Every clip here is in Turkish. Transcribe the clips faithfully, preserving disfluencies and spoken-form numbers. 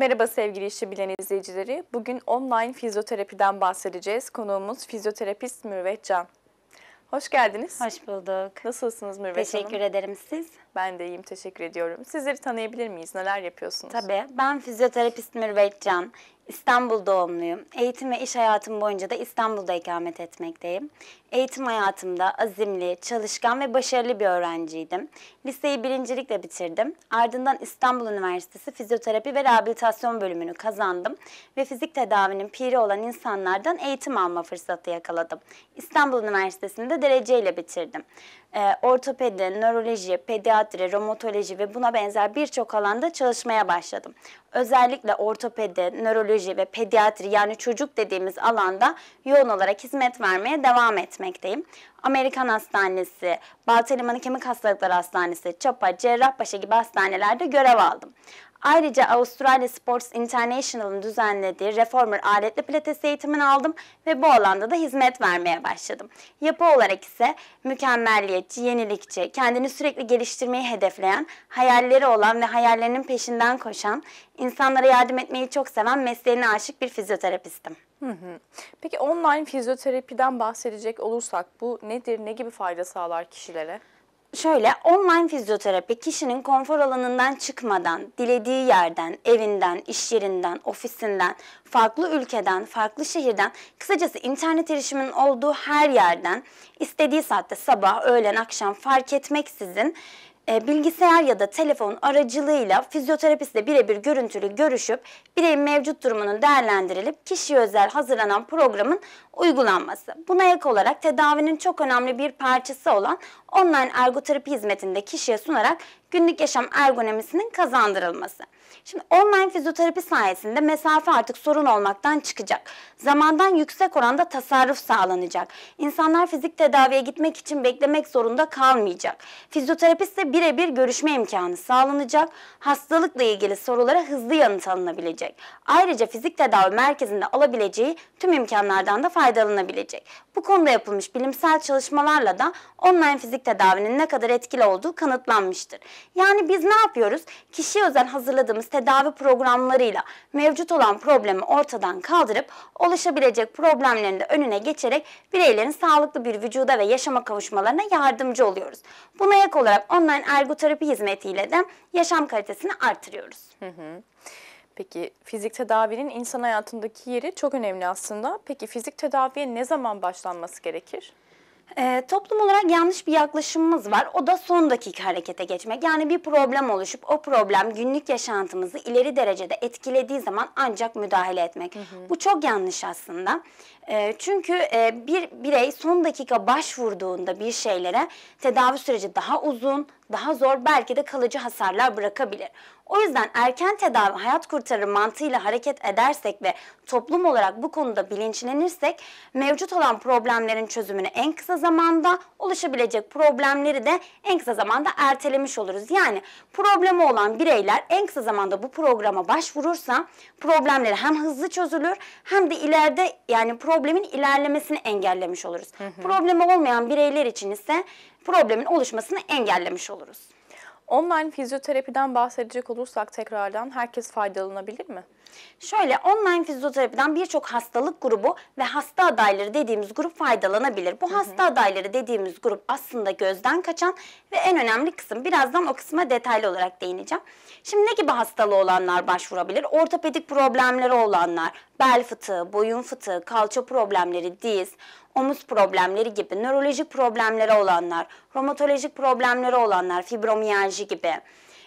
Merhaba sevgili İşi Bilen izleyicileri. Bugün online fizyoterapiden bahsedeceğiz. Konuğumuz fizyoterapist Mürüvvet Can. Hoş geldiniz. Hoş bulduk. Nasılsınız Mürüvvet Hanım? Teşekkür ederim. Siz? Ben de iyiyim. Teşekkür ediyorum. Sizleri tanıyabilir miyiz? Neler yapıyorsunuz? Tabii. Ben fizyoterapist Mürüvvet Can. İstanbul doğumluyum. Eğitim ve iş hayatım boyunca da İstanbul'da ikamet etmekteyim. Eğitim hayatımda azimli, çalışkan ve başarılı bir öğrenciydim. Liseyi birincilikle bitirdim. Ardından İstanbul Üniversitesi Fizyoterapi ve Rehabilitasyon bölümünü kazandım. Ve fizik tedavinin piri olan insanlardan eğitim alma fırsatı yakaladım. İstanbul Üniversitesi'ni de dereceyle bitirdim. E, ortopedi, nöroloji, pediatri, romatoloji ve buna benzer birçok alanda çalışmaya başladım. Özellikle ortopedi, nöroloji ve pediatri yani çocuk dediğimiz alanda yoğun olarak hizmet vermeye devam etmekteyim. Amerikan Hastanesi, Baltalimanı Kemik Hastalıkları Hastanesi, Çapa, Cerrahpaşa gibi hastanelerde görev aldım. Ayrıca Avustralya Sports International'ın düzenlediği Reformer aletli pilates eğitimini aldım ve bu alanda da hizmet vermeye başladım. Yapı olarak ise mükemmelliyetçi, yenilikçi, kendini sürekli geliştirmeyi hedefleyen, hayalleri olan ve hayallerinin peşinden koşan, insanlara yardım etmeyi çok seven, mesleğine aşık bir fizyoterapistim. Hı hı. Peki online fizyoterapiden bahsedecek olursak bu nedir, ne gibi fayda sağlar kişilere? Şöyle, online fizyoterapi kişinin konfor alanından çıkmadan, dilediği yerden, evinden, iş yerinden, ofisinden, farklı ülkeden, farklı şehirden, kısacası internet erişiminin olduğu her yerden, istediği saatte sabah, öğlen, akşam fark etmeksizin, bilgisayar ya da telefon aracılığıyla fizyoterapistle birebir görüntülü görüşüp bireyin mevcut durumunun değerlendirilip kişiye özel hazırlanan programın uygulanması. Buna ek olarak tedavinin çok önemli bir parçası olan online ergoterapi hizmetini de kişiye sunarak günlük yaşam ergonomisinin kazandırılması. Şimdi online fizyoterapi sayesinde mesafe artık sorun olmaktan çıkacak. Zamandan yüksek oranda tasarruf sağlanacak. İnsanlar fizik tedaviye gitmek için beklemek zorunda kalmayacak. Fizyoterapistle birebir görüşme imkanı sağlanacak. Hastalıkla ilgili sorulara hızlı yanıt alınabilecek. Ayrıca fizik tedavi merkezinde alabileceği tüm imkanlardan da faydalanabilecek. Bu konuda yapılmış bilimsel çalışmalarla da online fizik tedavinin ne kadar etkili olduğu kanıtlanmıştır. Yani biz ne yapıyoruz? Kişiye özel hazırladığımız tedavi programlarıyla mevcut olan problemi ortadan kaldırıp oluşabilecek problemlerin de önüne geçerek bireylerin sağlıklı bir vücuda ve yaşama kavuşmalarına yardımcı oluyoruz. Buna ek olarak online ergoterapi hizmetiyle de yaşam kalitesini artırıyoruz. Hı hı. Peki fizik tedavinin insan hayatındaki yeri çok önemli aslında. Peki fizik tedaviye ne zaman başlanması gerekir? E, toplum olarak yanlış bir yaklaşımımız var. O da son dakika harekete geçmek. Yani bir problem oluşup o problem günlük yaşantımızı ileri derecede etkilediği zaman ancak müdahale etmek. Hı hı. Bu çok yanlış aslında. E, çünkü e, bir birey son dakika başvurduğunda bir şeylere tedavi süreci daha uzun, daha zor, belki de kalıcı hasarlar bırakabilir. O yüzden erken tedavi hayat kurtarır mantığıyla hareket edersek ve toplum olarak bu konuda bilinçlenirsek mevcut olan problemlerin çözümünü en kısa zamanda, oluşabilecek problemleri de en kısa zamanda ertelemiş oluruz. Yani problemi olan bireyler en kısa zamanda bu programa başvurursa problemleri hem hızlı çözülür hem de ileride yani problemin ilerlemesini engellemiş oluruz. Hı hı. Problemi olmayan bireyler için ise problemin oluşmasını engellemiş oluruz. Online fizyoterapiden bahsedecek olursak tekrardan herkes faydalanabilir mi? Şöyle, online fizyoterapiden birçok hastalık grubu ve hasta adayları dediğimiz grup faydalanabilir. Bu hı hı. hasta adayları dediğimiz grup aslında gözden kaçan ve en önemli kısım. Birazdan o kısma detaylı olarak değineceğim. Şimdi ne gibi hastalığı olanlar başvurabilir? Ortopedik problemleri olanlar, bel fıtığı, boyun fıtığı, kalça problemleri, diz, omuz problemleri gibi, nörolojik problemleri olanlar, romatolojik problemleri olanlar, fibromiyalji gibi,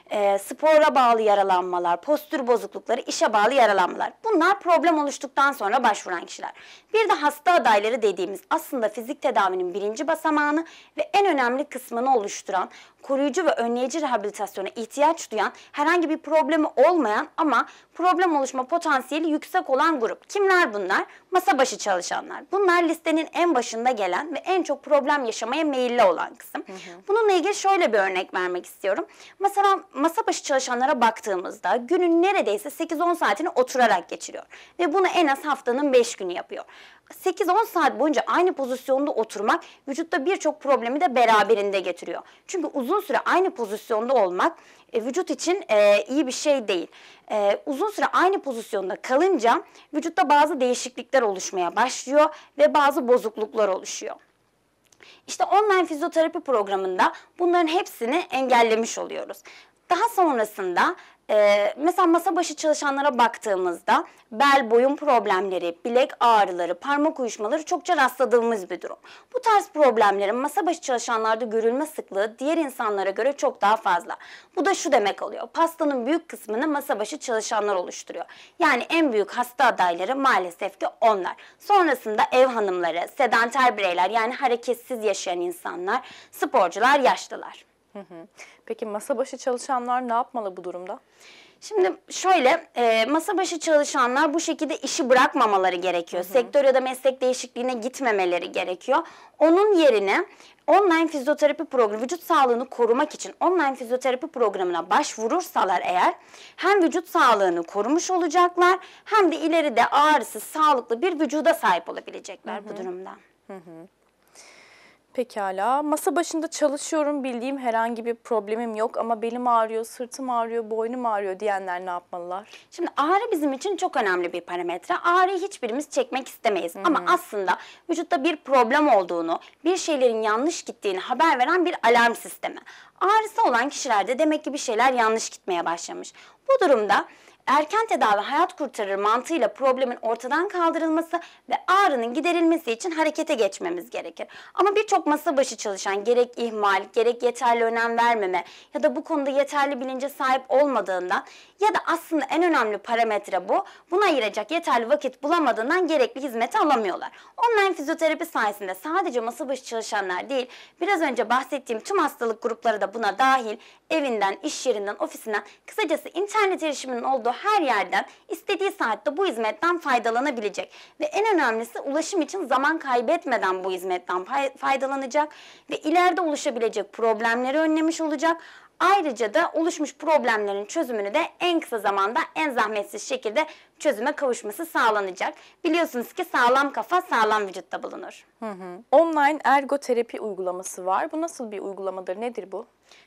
e, spora bağlı yaralanmalar, postür bozuklukları, işe bağlı yaralanmalar. Bunlar problem oluştuktan sonra başvuran kişiler. Bir de hasta adayları dediğimiz aslında fizik tedavinin birinci basamağını ve en önemli kısmını oluşturan, koruyucu ve önleyici rehabilitasyona ihtiyaç duyan, herhangi bir problemi olmayan ama problem oluşma potansiyeli yüksek olan grup. Kimler bunlar? Masa başı çalışanlar. Bunlar listenin en başında gelen ve en çok problem yaşamaya meyilli olan kısım. Hı hı. Bununla ilgili şöyle bir örnek vermek istiyorum. Mesela masa başı çalışanlara baktığımızda günün neredeyse sekiz on saatini oturarak geçiriyor. Ve bunu en az haftanın beş günü yapıyor. sekiz on saat boyunca aynı pozisyonda oturmak vücutta birçok problemi de beraberinde getiriyor. Çünkü uzun uzun süre aynı pozisyonda olmak e, vücut için e, iyi bir şey değil. E, uzun süre aynı pozisyonda kalınca vücutta bazı değişiklikler oluşmaya başlıyor ve bazı bozukluklar oluşuyor. İşte online fizyoterapi programında bunların hepsini engellemiş oluyoruz. Daha sonrasında e, mesela masa başı çalışanlara baktığımızda bel, boyun problemleri, bilek ağrıları, parmak uyuşmaları çokça rastladığımız bir durum. Bu tarz problemlerin masa başı çalışanlarda görülme sıklığı diğer insanlara göre çok daha fazla. Bu da şu demek oluyor, pastanın büyük kısmını masa başı çalışanlar oluşturuyor. Yani en büyük hasta adayları maalesef ki onlar. Sonrasında ev hanımları, sedanter bireyler, yani hareketsiz yaşayan insanlar, sporcular, yaşlılar. Peki masa başı çalışanlar ne yapmalı bu durumda? Şimdi şöyle, e, masa başı çalışanlar bu şekilde işi bırakmamaları gerekiyor. Hı hı. Sektör ya da meslek değişikliğine gitmemeleri gerekiyor. Onun yerine online fizyoterapi programı, vücut sağlığını korumak için online fizyoterapi programına başvurursalar eğer, hem vücut sağlığını korumuş olacaklar hem de ileride ağrısız, sağlıklı bir vücuda sahip olabilecekler, hı hı, bu durumda. Hı hı. Pekala. Masa başında çalışıyorum, bildiğim herhangi bir problemim yok ama belim ağrıyor, sırtım ağrıyor, boynum ağrıyor diyenler ne yapmalılar? Şimdi ağrı bizim için çok önemli bir parametre. Ağrıyı hiçbirimiz çekmek istemeyiz. Hmm. Ama aslında vücutta bir problem olduğunu, bir şeylerin yanlış gittiğini haber veren bir alarm sistemi. Ağrısı olan kişilerde demek ki bir şeyler yanlış gitmeye başlamış. Bu durumda erken tedavi hayat kurtarır mantığıyla problemin ortadan kaldırılması ve ağrının giderilmesi için harekete geçmemiz gerekir. Ama birçok masa başı çalışan gerek ihmal, gerek yeterli önem vermeme ya da bu konuda yeterli bilince sahip olmadığından ya da aslında en önemli parametre bu, buna ayıracak yeterli vakit bulamadığından gerekli hizmeti alamıyorlar. Online fizyoterapi sayesinde sadece masa başı çalışanlar değil, biraz önce bahsettiğim tüm hastalık grupları da buna dahil, evinden, iş yerinden, ofisinden, kısacası internet erişiminin olduğu her yerden istediği saatte bu hizmetten faydalanabilecek ve en önemlisi ulaşım için zaman kaybetmeden bu hizmetten faydalanacak ve ileride oluşabilecek problemleri önlemiş olacak. Ayrıca da oluşmuş problemlerin çözümünü de en kısa zamanda, en zahmetsiz şekilde çözüme kavuşması sağlanacak. Biliyorsunuz ki sağlam kafa sağlam vücutta bulunur. Hı hı. Online ergoterapi uygulaması var. Bu nasıl bir uygulamadır? Nedir bu?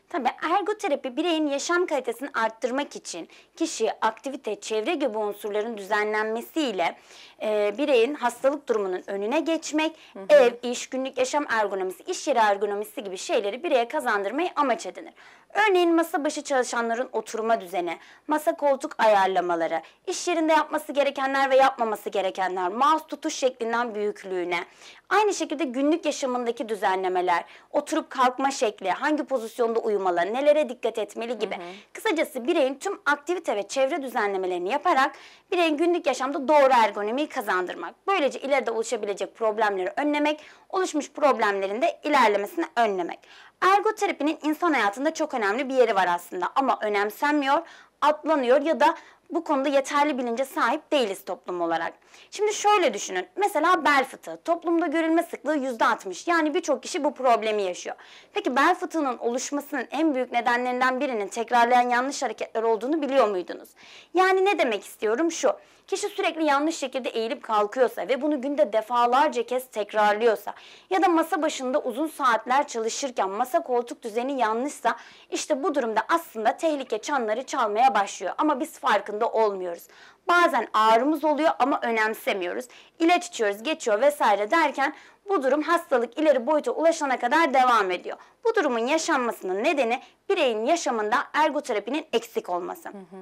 Tabii ergoterapi bireyin yaşam kalitesini arttırmak için kişi, aktivite, çevre gibi unsurların düzenlenmesiyle e, bireyin hastalık durumunun önüne geçmek, hı hı, ev, iş, günlük yaşam ergonomisi, iş yeri ergonomisi gibi şeyleri bireye kazandırmayı amaç edinir. Örneğin masa başı çalışanların oturma düzeni, masa koltuk ayarlamaları, iş yerinde yapması gerekenler ve yapmaması gerekenler, mouse tutuş şeklinden büyüklüğüne, aynı şekilde günlük yaşamındaki düzenlemeler, oturup kalkma şekli, hangi pozisyonda uyumalı, nelere dikkat etmeli gibi. Hı hı. Kısacası bireyin tüm aktivite ve çevre düzenlemelerini yaparak bireyin günlük yaşamda doğru ergonomiyi kazandırmak. Böylece ileride oluşabilecek problemleri önlemek, oluşmuş problemlerin de ilerlemesini önlemek. Ergoterapinin insan hayatında çok önemli bir yeri var aslında ama önemsenmiyor, atlanıyor ya da bu konuda yeterli bilince sahip değiliz toplum olarak. Şimdi şöyle düşünün, mesela bel fıtığı, toplumda görülme sıklığı yüzde altmış, yani birçok kişi bu problemi yaşıyor. Peki bel fıtığının oluşmasının en büyük nedenlerinden birinin tekrarlayan yanlış hareketler olduğunu biliyor muydunuz? Yani ne demek istiyorum şu, kişi sürekli yanlış şekilde eğilip kalkıyorsa ve bunu günde defalarca kez tekrarlıyorsa ya da masa başında uzun saatler çalışırken masa koltuk düzeni yanlışsa, işte bu durumda aslında tehlike çanları çalmaya başlıyor ama biz farkındayız olmuyoruz. Bazen ağrımız oluyor ama önemsemiyoruz. İlaç içiyoruz, geçiyor vesaire derken bu durum hastalık ileri boyuta ulaşana kadar devam ediyor. Bu durumun yaşanmasının nedeni bireyin yaşamında ergoterapinin eksik olması. Hı hı.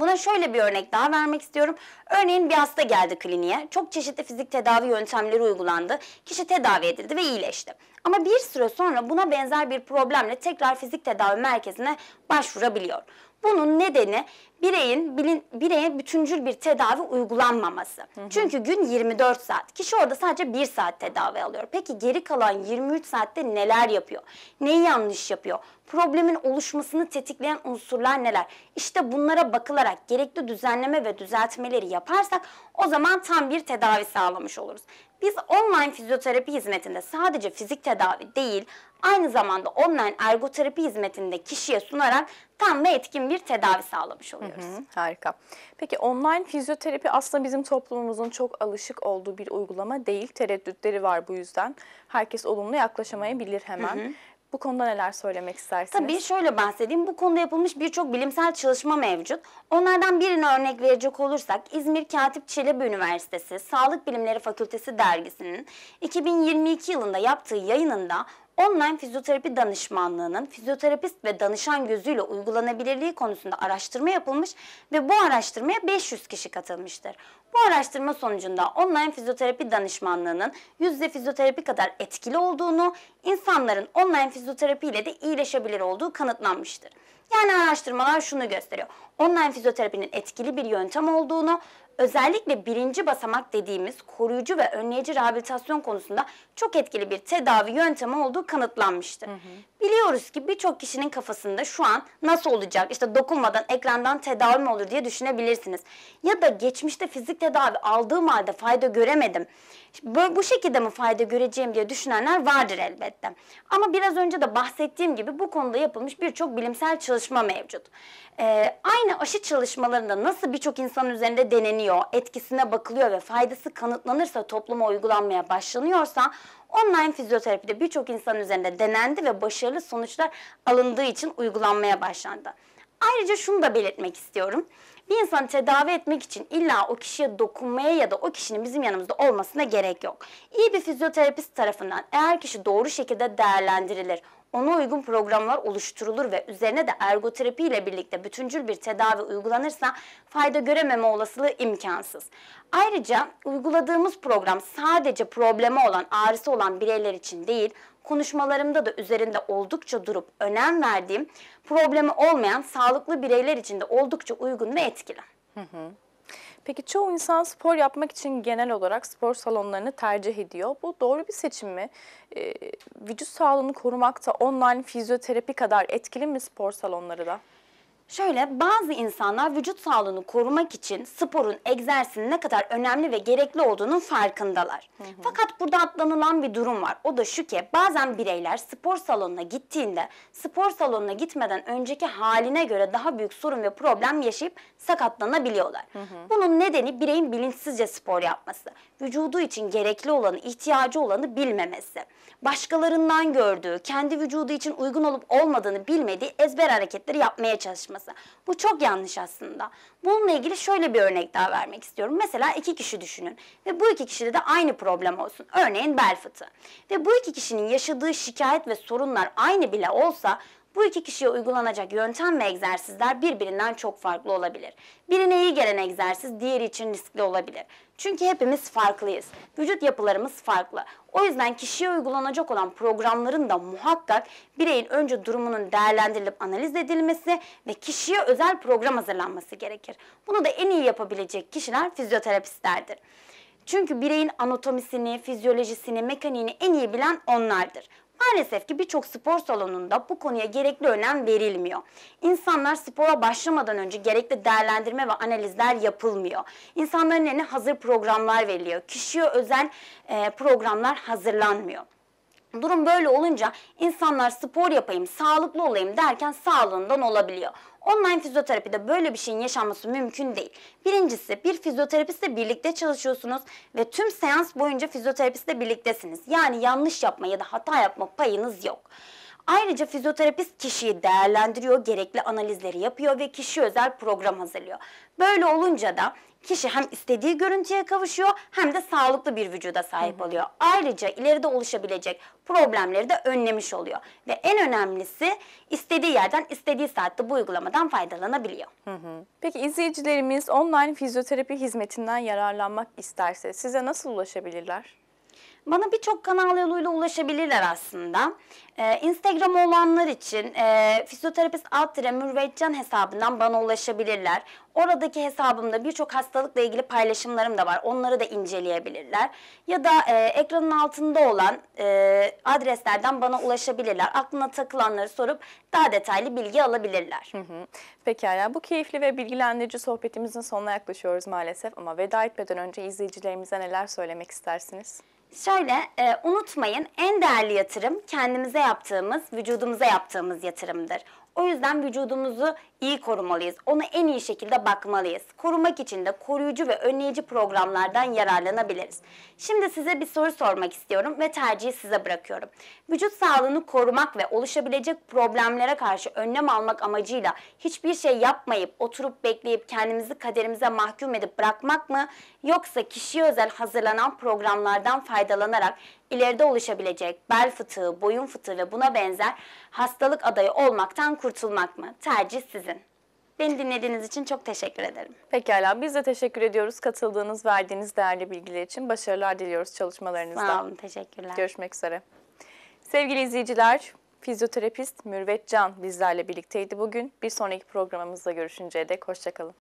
Buna şöyle bir örnek daha vermek istiyorum. Örneğin bir hasta geldi kliniğe. Çok çeşitli fizik tedavi yöntemleri uygulandı. Kişi tedavi edildi ve iyileşti. Ama bir süre sonra buna benzer bir problemle tekrar fizik tedavi merkezine başvurabiliyor. Bunun nedeni bireyin bilin, bireye bütüncül bir tedavi uygulanmaması. Hı hı. Çünkü gün yirmi dört saat. Kişi orada sadece bir saat tedavi alıyor. Peki geri kalan yirmi üç saatte neler yapıyor? Neyi yanlış yapıyor? Problemin oluşmasını tetikleyen unsurlar neler? İşte bunlara bakılarak gerekli düzenleme ve düzeltmeleri yaparsak o zaman tam bir tedavi sağlamış oluruz. Biz online fizyoterapi hizmetinde sadece fizik tedavi değil, aynı zamanda online ergoterapi hizmetinde kişiye sunarak tam da etkin bir tedavi sağlamış oluyoruz. Hı hı, harika. Peki online fizyoterapi aslında bizim toplumumuzun çok alışık olduğu bir uygulama değil. Tereddütleri var bu yüzden. Herkes olumlu yaklaşamayabilir hemen. Hı hı. Bu konuda neler söylemek istersiniz? Tabii şöyle bahsedeyim. Bu konuda yapılmış birçok bilimsel çalışma mevcut. Onlardan birine örnek verecek olursak İzmir Katip Çelebi Üniversitesi Sağlık Bilimleri Fakültesi dergisinin iki bin yirmi iki yılında yaptığı yayınında online fizyoterapi danışmanlığının fizyoterapist ve danışan gözüyle uygulanabilirliği konusunda araştırma yapılmış ve bu araştırmaya beş yüz kişi katılmıştır. Bu araştırma sonucunda online fizyoterapi danışmanlığının yüzde fizyoterapi kadar etkili olduğunu, insanların online fizyoterapiyle de iyileşebilir olduğu kanıtlanmıştır. Yani araştırmalar şunu gösteriyor. Online fizyoterapinin etkili bir yöntem olduğunu, özellikle birinci basamak dediğimiz koruyucu ve önleyici rehabilitasyon konusunda çok etkili bir tedavi yöntemi olduğu kanıtlanmıştır. Hı hı. Biliyoruz ki birçok kişinin kafasında şu an nasıl olacak, işte dokunmadan ekrandan tedavi mi olur diye düşünebilirsiniz. Ya da geçmişte fizik tedavi aldığım halde fayda göremedim, bu şekilde mi fayda göreceğim diye düşünenler vardır elbette. Ama biraz önce de bahsettiğim gibi bu konuda yapılmış birçok bilimsel çalışma mevcut. Ee, aynı aşı çalışmalarında nasıl birçok insanın üzerinde deneniyor, etkisine bakılıyor ve faydası kanıtlanırsa topluma uygulanmaya başlanıyorsa online fizyoterapide birçok insan üzerinde denendi ve başarılı sonuçlar alındığı için uygulanmaya başlandı. Ayrıca şunu da belirtmek istiyorum. Bir insanı tedavi etmek için illa o kişiye dokunmaya ya da o kişinin bizim yanımızda olmasına gerek yok. İyi bir fizyoterapist tarafından eğer kişi doğru şekilde değerlendirilir, ona uygun programlar oluşturulur ve üzerine de ergoterapi ile birlikte bütüncül bir tedavi uygulanırsa fayda görememe olasılığı imkansız. Ayrıca uyguladığımız program sadece problemi olan, ağrısı olan bireyler için değil, konuşmalarımda da üzerinde oldukça durup önem verdiğim problemi olmayan sağlıklı bireyler için de oldukça uygun ve etkili. Hı hı. Peki çoğu insan spor yapmak için genel olarak spor salonlarını tercih ediyor. Bu doğru bir seçim mi? Ee, vücut sağlığını korumakta online fizyoterapi kadar etkili mi spor salonları da? Şöyle, bazı insanlar vücut sağlığını korumak için sporun, egzersizin ne kadar önemli ve gerekli olduğunun farkındalar. Hı hı. Fakat burada atlanılan bir durum var. O da şu ki bazen bireyler spor salonuna gittiğinde spor salonuna gitmeden önceki haline göre daha büyük sorun ve problem yaşayıp sakatlanabiliyorlar. Hı hı. Bunun nedeni bireyin bilinçsizce spor yapması, vücudu için gerekli olanı, ihtiyacı olanı bilmemesi, başkalarından gördüğü, kendi vücudu için uygun olup olmadığını bilmediği ezber hareketleri yapmaya çalışması. Bu çok yanlış aslında. Bununla ilgili şöyle bir örnek daha vermek istiyorum. Mesela iki kişi düşünün ve bu iki kişide de aynı problem olsun. Örneğin bel fıtığı. Ve bu iki kişinin yaşadığı şikayet ve sorunlar aynı bile olsa bu iki kişiye uygulanacak yöntem ve egzersizler birbirinden çok farklı olabilir. Birine iyi gelen egzersiz diğeri için riskli olabilir. Çünkü hepimiz farklıyız. Vücut yapılarımız farklı. O yüzden kişiye uygulanacak olan programların da muhakkak bireyin önce durumunun değerlendirilip analiz edilmesi ve kişiye özel program hazırlanması gerekir. Bunu da en iyi yapabilecek kişiler fizyoterapistlerdir. Çünkü bireyin anatomisini, fizyolojisini, mekaniğini en iyi bilen onlardır. Maalesef ki birçok spor salonunda bu konuya gerekli önem verilmiyor. İnsanlar spora başlamadan önce gerekli değerlendirme ve analizler yapılmıyor. İnsanların eline hazır programlar veriliyor. Kişiye özel programlar hazırlanmıyor. Durum böyle olunca insanlar spor yapayım, sağlıklı olayım derken sağlığından olabiliyor. Online fizyoterapide böyle bir şeyin yaşanması mümkün değil. Birincisi, bir fizyoterapistle birlikte çalışıyorsunuz ve tüm seans boyunca fizyoterapistle birliktesiniz. Yani yanlış yapma ya da hata yapma payınız yok. Ayrıca fizyoterapist kişiyi değerlendiriyor, gerekli analizleri yapıyor ve kişiye özel program hazırlıyor. Böyle olunca da kişi hem istediği görüntüye kavuşuyor hem de sağlıklı bir vücuda sahip oluyor. Ayrıca ileride oluşabilecek problemleri de önlemiş oluyor. Ve en önemlisi istediği yerden, istediği saatte bu uygulamadan faydalanabiliyor. Hı hı. Peki izleyicilerimiz online fizyoterapi hizmetinden yararlanmak isterse size nasıl ulaşabilirler? Bana birçok kanal yoluyla ulaşabilirler aslında. Ee, Instagram olanlar için e, fizyoterapist alt tire Mürvetcan hesabından bana ulaşabilirler. Oradaki hesabımda birçok hastalıkla ilgili paylaşımlarım da var. Onları da inceleyebilirler. Ya da e, ekranın altında olan e, adreslerden bana ulaşabilirler. Aklına takılanları sorup daha detaylı bilgi alabilirler. Hı hı. Pekala, bu keyifli ve bilgilendirici sohbetimizin sonuna yaklaşıyoruz maalesef. Ama veda etmeden önce izleyicilerimize neler söylemek istersiniz? Şöyle, e, unutmayın en değerli yatırım kendimize yaptığımız, vücudumuza yaptığımız yatırımdır. O yüzden vücudumuzu iyi korumalıyız. Ona en iyi şekilde bakmalıyız. Korumak için de koruyucu ve önleyici programlardan yararlanabiliriz. Şimdi size bir soru sormak istiyorum ve tercihi size bırakıyorum. Vücut sağlığını korumak ve oluşabilecek problemlere karşı önlem almak amacıyla hiçbir şey yapmayıp, oturup bekleyip kendimizi kaderimize mahkum edip bırakmak mı? Yoksa kişiye özel hazırlanan programlardan faydalanarak ileride oluşabilecek bel fıtığı, boyun fıtığı ve buna benzer hastalık adayı olmaktan kurtulmak mı? Tercih sizin. Beni dinlediğiniz için çok teşekkür ederim. Pekala, biz de teşekkür ediyoruz. Katıldığınız, verdiğiniz değerli bilgiler için başarılar diliyoruz çalışmalarınızda. Sağ olun, teşekkürler. Görüşmek üzere. Sevgili izleyiciler, fizyoterapist Mürvet Can bizlerle birlikteydi bugün. Bir sonraki programımızda görüşünceye dek hoşça kalın.